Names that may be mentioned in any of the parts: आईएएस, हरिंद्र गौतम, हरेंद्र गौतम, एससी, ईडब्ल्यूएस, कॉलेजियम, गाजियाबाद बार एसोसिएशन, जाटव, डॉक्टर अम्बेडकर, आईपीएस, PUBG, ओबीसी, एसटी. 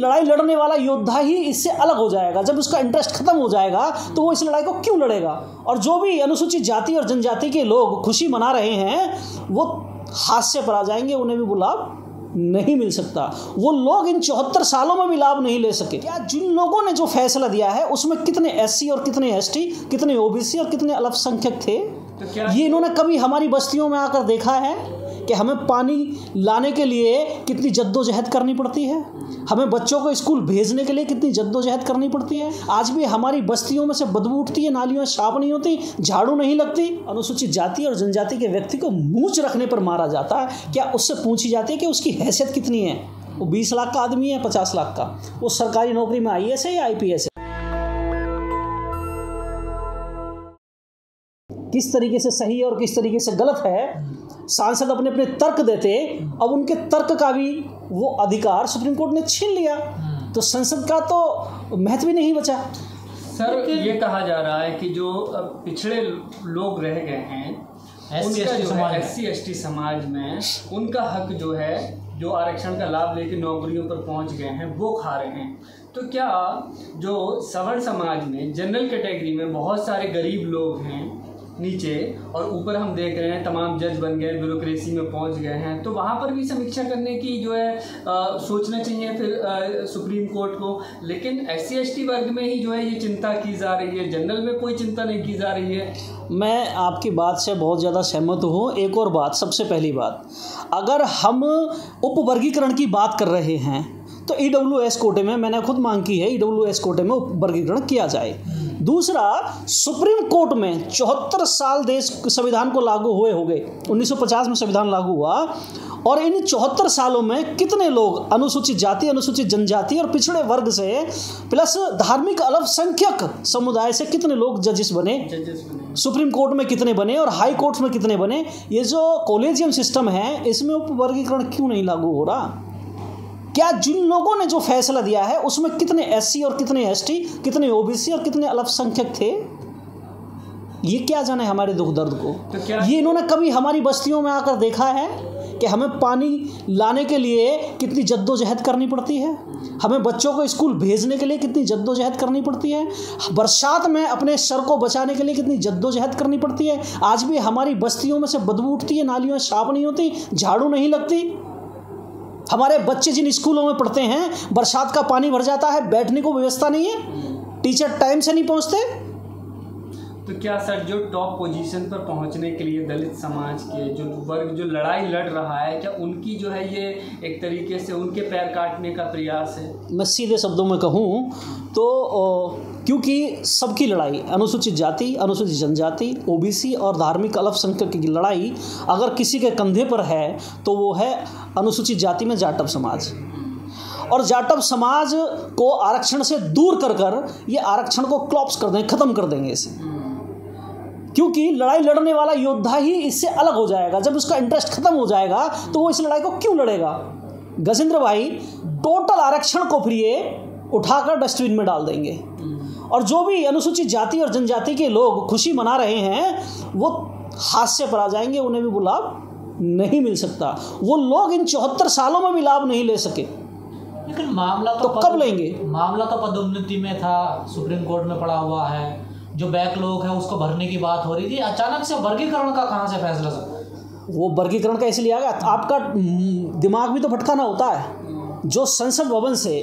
लड़ाई लड़ने वाला योद्धा ही इससे अलग हो जाएगा। जब उसका इंटरेस्ट खत्म हो जाएगा तो वो इस लड़ाई को क्यों लड़ेगा। और जो भी अनुसूचित जाति और जनजाति के लोग खुशी मना रहे हैं वो हास्य पर आ जाएंगे, उन्हें भी गुलाब नहीं मिल सकता। वो लोग इन 74 सालों में भी लाभ नहीं ले सके। क्या जिन लोगों ने जो फैसला दिया है उसमें कितने एससी और कितने एसटी, कितने ओबीसी और कितने अल्पसंख्यक थे, तो ये इन्होंने कभी हमारी बस्तियों में आकर देखा है कि हमें पानी लाने के लिए कितनी जद्दोजहद करनी पड़ती है, हमें बच्चों को स्कूल भेजने के लिए कितनी जद्दोजहद करनी पड़ती है। आज भी हमारी बस्तियों में से बदबू उठती है, नालियों में साफ नहीं होती, झाड़ू नहीं लगती। अनुसूचित जाति और जनजाति के व्यक्ति को मूंछ रखने पर मारा जाता है। क्या उससे पूछी जाती है कि उसकी हैसियत कितनी है? वो 20 लाख का आदमी है, 50 लाख का, वो सरकारी नौकरी में आईएएस है या आईपीएस है? किस तरीके से सही है और किस तरीके से गलत है। सांसद अपने अपने तर्क देते, अब उनके तर्क का भी वो अधिकार सुप्रीम कोर्ट ने छीन लिया, तो संसद का तो महत्व भी नहीं बचा। सर ये कहा जा रहा है कि जो पिछड़े लोग रह गए हैं एससी एसटी समाज में, उनका हक जो है, जो आरक्षण का लाभ लेके नौकरियों पर पहुंच गए हैं, वो खा रहे हैं। तो क्या जो सवर्ण समाज में जनरल कैटेगरी में बहुत सारे गरीब लोग हैं नीचे, और ऊपर हम देख रहे हैं तमाम जज बन गए, ब्यूरोक्रेसी में पहुंच गए हैं, तो वहाँ पर भी समीक्षा करने की जो है सोचना चाहिए फिर सुप्रीम कोर्ट को। लेकिन एससी एसटी वर्ग में ही जो है ये चिंता की जा रही है, जनरल में कोई चिंता नहीं की जा रही है। मैं आपकी बात से बहुत ज़्यादा सहमत हूँ। एक और बात, सबसे पहली बात, अगर हम उपवर्गीकरण की बात कर रहे हैं तो ईडब्ल्यूएस कोटे में, मैंने खुद मांग की है, ईडब्ल्यूएस कोटे में उपवर्गीकरण किया जाए। दूसरा, सुप्रीम कोर्ट में 74 साल देश संविधान को लागू हुए हो गए, 1950 में संविधान लागू हुआ, और इन 74 सालों में कितने लोग अनुसूचित जाति, अनुसूचित जनजाति और पिछड़े वर्ग से प्लस धार्मिक अल्पसंख्यक समुदाय से कितने लोग जजेस बने, सुप्रीम कोर्ट में कितने बने और हाई कोर्ट में कितने बने। ये जो कॉलेजियम सिस्टम है इसमें उपवर्गीकरण क्यों नहीं लागू हो रहा। क्या जिन लोगों ने जो फैसला दिया है उसमें कितने एससी और कितने एसटी, कितने ओबीसी और कितने अल्पसंख्यक थे, ये क्या जाने हमारे दुख दर्द को। तो ये इन्होंने कभी हमारी बस्तियों में आकर देखा है कि हमें पानी लाने के लिए कितनी जद्दोजहद करनी पड़ती है, हमें बच्चों को स्कूल भेजने के लिए कितनी जद्दोजहद करनी पड़ती है, बरसात में अपने सर को बचाने के लिए कितनी जद्दोजहद करनी पड़ती है। आज भी हमारी बस्तियों में से बदबू उठती है, नालियों में साफ नहीं होती, झाड़ू नहीं लगती। हमारे बच्चे जिन स्कूलों में पढ़ते हैं बरसात का पानी भर जाता है, बैठने को व्यवस्था नहीं है, टीचर टाइम से नहीं पहुंचते। तो क्या सर जो टॉप पोजीशन पर पहुंचने के लिए दलित समाज के जो वर्ग जो लड़ाई लड़ रहा है, क्या उनकी जो है ये एक तरीके से उनके पैर काटने का प्रयास है? मैं सीधे शब्दों में कहूँ तो क्योंकि सबकी लड़ाई, अनुसूचित जाति, अनुसूचित जनजाति, ओबीसी और धार्मिक अल्पसंख्यक की लड़ाई अगर किसी के कंधे पर है तो वो है अनुसूचित जाति में जाटव समाज। और जाटव समाज को आरक्षण से दूर कर कर ये आरक्षण को क्लॉप्स कर देंगे, ख़त्म कर देंगे इसे, क्योंकि लड़ाई लड़ने वाला योद्धा ही इससे अलग हो जाएगा। जब उसका इंटरेस्ट खत्म हो जाएगा तो वो इस लड़ाई को क्यों लड़ेगा। गजेंद्र भाई टोटल आरक्षण को प्रिय उठाकर डस्टबिन में डाल देंगे, और जो भी अनुसूचित जाति और जनजाति के लोग खुशी मना रहे हैं वो हास्य पर आ जाएंगे, उन्हें भी लाभ नहीं मिल सकता। वो लोग इन 74 सालों में भी लाभ नहीं ले सके। लेकिन मामला तो कब लेंगे, मामला तो पदोन्नति में था, सुप्रीम कोर्ट में पड़ा हुआ है, जो बैकलॉग है उसको भरने की बात हो रही थी, अचानक से वर्गीकरण का कहाँ से फैसला सर? वो वर्गीकरण का इसलिए आ गया, आपका दिमाग भी तो भटकाना होता है। जो संसद भवन से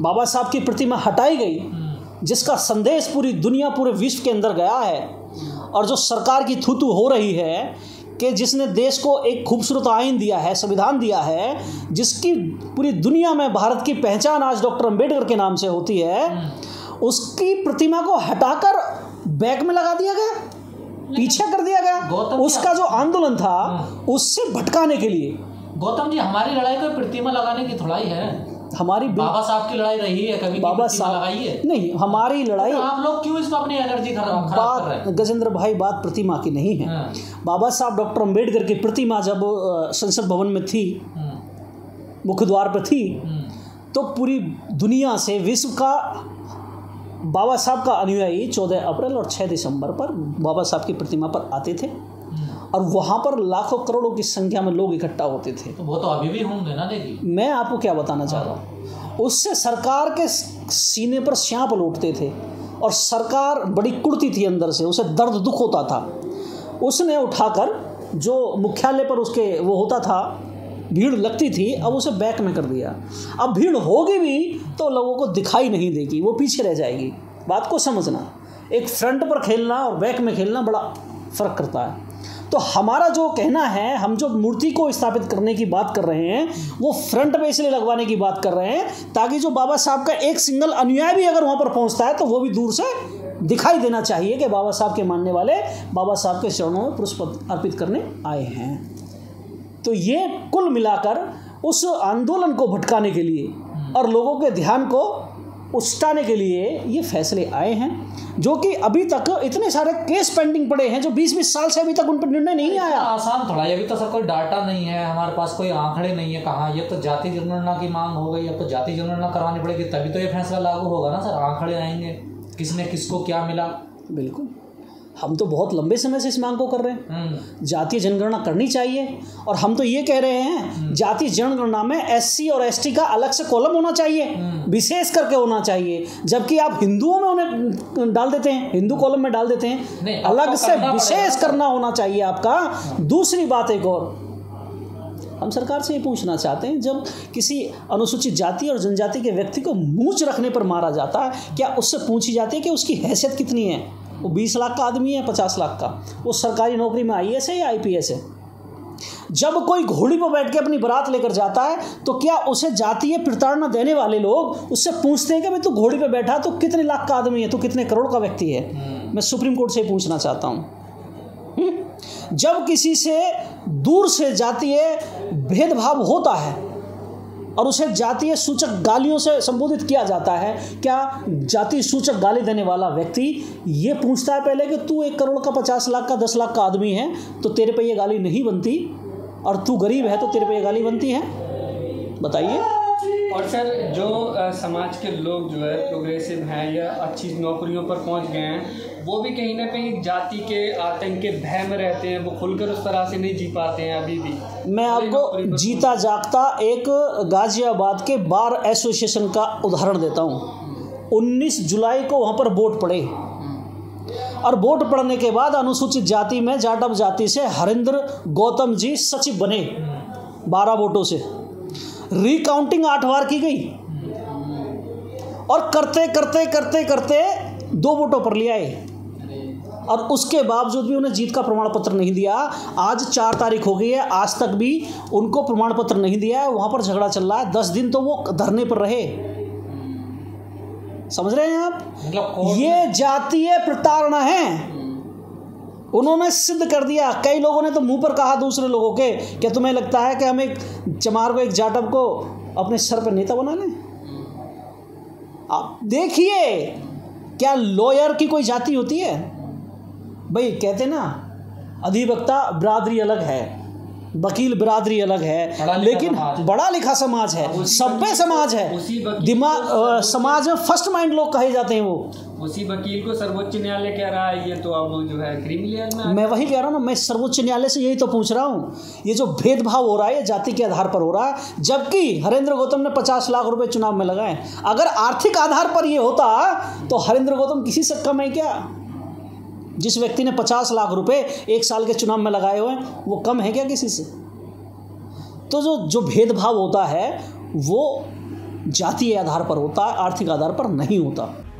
बाबा साहब की प्रतिमा हटाई गई, जिसका संदेश पूरी दुनिया, पूरे विश्व के अंदर गया है, और जो सरकार की थूथू हो रही है कि जिसने देश को एक खूबसूरत आईन दिया है, संविधान दिया है, जिसकी पूरी दुनिया में भारत की पहचान आज डॉक्टर अम्बेडकर के नाम से होती है, उसकी प्रतिमा को हटाकर बैक में लगा दिया गया, पीछे कर दिया गया। उसका जो आंदोलन था उससे भटकाने के लिए। गौतम जी, हमारी लड़ाई को प्रतिमा लगाने की थोड़ा ही है, हमारी बाबा साहब की लड़ाई रही है, कभी बाबा साहब लगाई है नहीं हमारी लड़ाई। तो आप लोग क्यों इसमें अपनी एनर्जी खराब कर रहे हैं? गजेंद्र भाई, बात प्रतिमा की नहीं है। बाबा साहब डॉक्टर अम्बेडकर की प्रतिमा जब संसद भवन में थी, मुख्य द्वार पर थी, तो पूरी दुनिया से, विश्व का बाबा साहब का अनुयायी 14 अप्रैल और 6 दिसंबर पर बाबा साहब की प्रतिमा पर आते थे और वहाँ पर लाखों करोड़ों की संख्या में लोग इकट्ठा होते थे। तो वो तो अभी भी होंगे ना। देखिए मैं आपको क्या बताना चाह रहा हूँ, उससे सरकार के सीने पर श्यांप लौटते थे और सरकार बड़ी कुड़ती थी अंदर से, उसे दर्द दुख होता था। उसने उठाकर जो मुख्यालय पर उसके वो होता था, भीड़ लगती थी, अब उसे बैक में कर दिया। अब भीड़ होगी भी तो लोगों को दिखाई नहीं देगी, वो पीछे रह जाएगी। बात को समझना, एक फ्रंट पर खेलना और बैक में खेलना बड़ा फ़र्क करता है। तो हमारा जो कहना है, हम जो मूर्ति को स्थापित करने की बात कर रहे हैं वो फ्रंट पे इसलिए लगवाने की बात कर रहे हैं ताकि जो बाबा साहब का एक सिंगल अनुयायी भी अगर वहाँ पर पहुँचता है तो वो भी दूर से दिखाई देना चाहिए कि बाबा साहब के मानने वाले बाबा साहब के चरणों में पुष्प अर्पित करने आए हैं। तो ये कुल मिलाकर उस आंदोलन को भटकाने के लिए और लोगों के ध्यान को उछटाने के लिए ये फैसले आए हैं, जो कि अभी तक इतने सारे केस पेंडिंग पड़े हैं जो 20-20 साल से अभी तक उन पर निर्णय नहीं आया। आसान थोड़ा, ये भी तो सर कोई डाटा नहीं है हमारे पास, कोई आंकड़े नहीं है कहाँ। ये तो जाति जनगणना की मांग हो गई, अब तो जाति जनगणना करानी पड़ेगी तभी तो ये फैसला लागू होगा ना सर। आंकड़े आएंगे, किसने किसको क्या मिला। बिल्कुल, हम तो बहुत लंबे समय से इस मांग को कर रहे हैं, जातीय जनगणना करनी चाहिए। और हम तो ये कह रहे हैं जातीय जनगणना में एससी और एसटी का अलग से कॉलम होना चाहिए, विशेष करके होना चाहिए। जबकि आप हिंदुओं में उन्हें डाल देते हैं, हिंदू कॉलम में डाल देते हैं, अलग से विशेष करना होना चाहिए आपका। दूसरी बात एक और, हम सरकार से ये पूछना चाहते हैं, जब किसी अनुसूचित जाति और जनजाति के व्यक्ति को मूंछ रखने पर मारा जाता है, क्या उससे पूछी जाती है कि उसकी हैसियत कितनी है? वो 20 लाख का आदमी है, 50 लाख का, वो सरकारी नौकरी में आईएएस है या आईपीएस है? जब कोई घोड़ी पर बैठ के अपनी बारात लेकर जाता है तो क्या उसे जातीय प्रताड़ना देने वाले लोग उससे पूछते हैं कि भाई तू घोड़ी पर बैठा तो कितने लाख का आदमी है, तू कितने करोड़ का व्यक्ति है? मैं सुप्रीम कोर्ट से पूछना चाहता हूं। जब किसी से दूर से जातीय भेदभाव होता है और उसे जातीय सूचक गालियों से संबोधित किया जाता है, क्या जाति सूचक गाली देने वाला व्यक्ति ये पूछता है पहले कि तू 1 करोड़ का, 50 लाख का, 10 लाख का आदमी है तो तेरे पे ये गाली नहीं बनती, और तू गरीब है तो तेरे पे ये गाली बनती है? बताइए। और सर जो समाज के लोग जो है प्रोग्रेसिव हैं या अच्छी नौकरियों पर पहुँच गए हैं, वो भी कहीं ना कहीं जाति के आतंक के भय में रहते हैं, वो खुलकर उस तरह से नहीं जी पाते हैं अभी भी। मैं आपको जीता जागता एक गाजियाबाद के बार एसोसिएशन का उदाहरण देता हूँ। 19 जुलाई को वहाँ पर वोट पड़े और वोट पड़ने के बाद अनुसूचित जाति में जाटव जाति से हरिंद्र गौतम जी सचिव बने 12 वोटों से। रिकाउंटिंग 8 बार की गई और करते करते करते करते 2 वोटों पर ले आए और उसके बावजूद भी उन्हें जीत का प्रमाण पत्र नहीं दिया। आज 4 तारीख हो गई है, आज तक भी उनको प्रमाण पत्र नहीं दिया है। वहां पर झगड़ा चल रहा है, 10 दिन तो वो धरने पर रहे। समझ रहे हैं आप, ये जातीय प्रताड़ना है। उन्होंने सिद्ध कर दिया, कई लोगों ने तो मुंह पर कहा दूसरे लोगों के, क्या तुम्हें लगता है कि हम एक चमार को, एक जाटव को अपने सर पर नेता बना लें? आप देखिए, क्या लॉयर की कोई जाति होती है? भाई कहते ना, अधिवक्ता बिरादरी अलग है, वकील बिरादरी अलग है, लेकिन बड़ा लिखा समाज है, सभ्य समाज है, दिमाग समाज में फर्स्ट माइंड लोग कहे जाते हैं। वो उसी वकील को सर्वोच्च न्यायालय कह रहा है, ये तो अब जो है क्रिमिनल में। मैं वही कह रहा हूँ ना, मैं सर्वोच्च न्यायालय से यही तो पूछ रहा हूँ, ये जो भेदभाव हो रहा है ये जाति के आधार पर हो रहा है। जबकि हरेंद्र गौतम ने 50 लाख रुपये चुनाव में लगाए, अगर आर्थिक आधार पर ये होता तो हरेंद्र गौतम किसी से कम है क्या? जिस व्यक्ति ने 50 लाख रुपए एक साल के चुनाव में लगाए हुए हैं वो कम है क्या किसी से? तो जो भेदभाव होता है वो जातीय आधार पर होता है, आर्थिक आधार पर नहीं होता।